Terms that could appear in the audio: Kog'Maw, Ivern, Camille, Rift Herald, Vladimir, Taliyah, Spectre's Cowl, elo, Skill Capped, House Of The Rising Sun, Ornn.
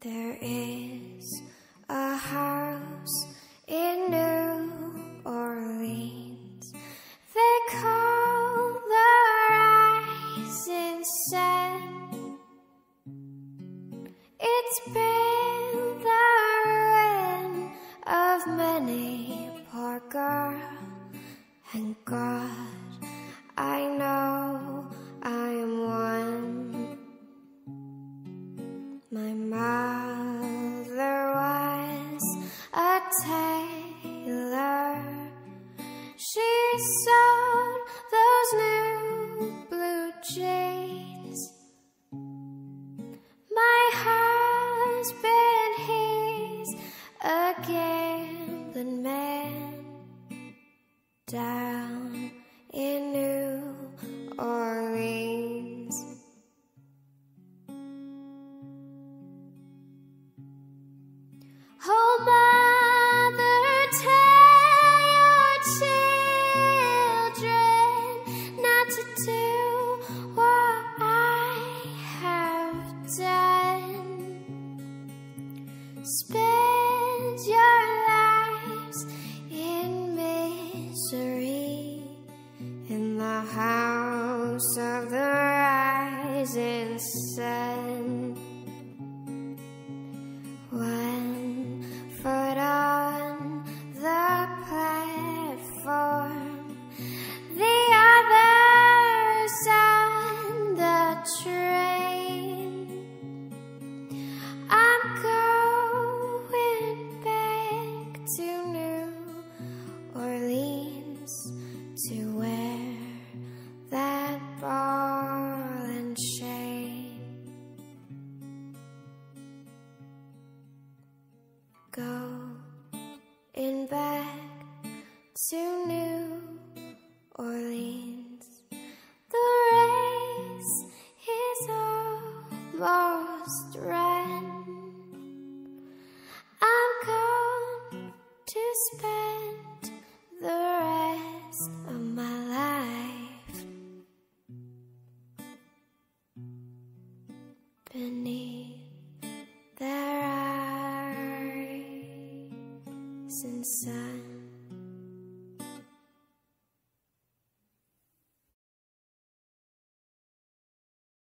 There is a house in New Orleans they call the Rising Sun. It's been the ruin of many poor girls, and God, I know I am one. My mother was a tailor. She sewed those new blue jeans. My husband, he's a gambling man down in New Orleans. Oh, mother, tell your children not to do what I have done. Spend your lives in misery in the house of the rising sun. One foot on the platform, the other's on the train. I'm going back to New Orleans, to wear that ball and chain. Going back to New Orleans, the race is almost run. I'm going to spend the of my life beneath the rising sun.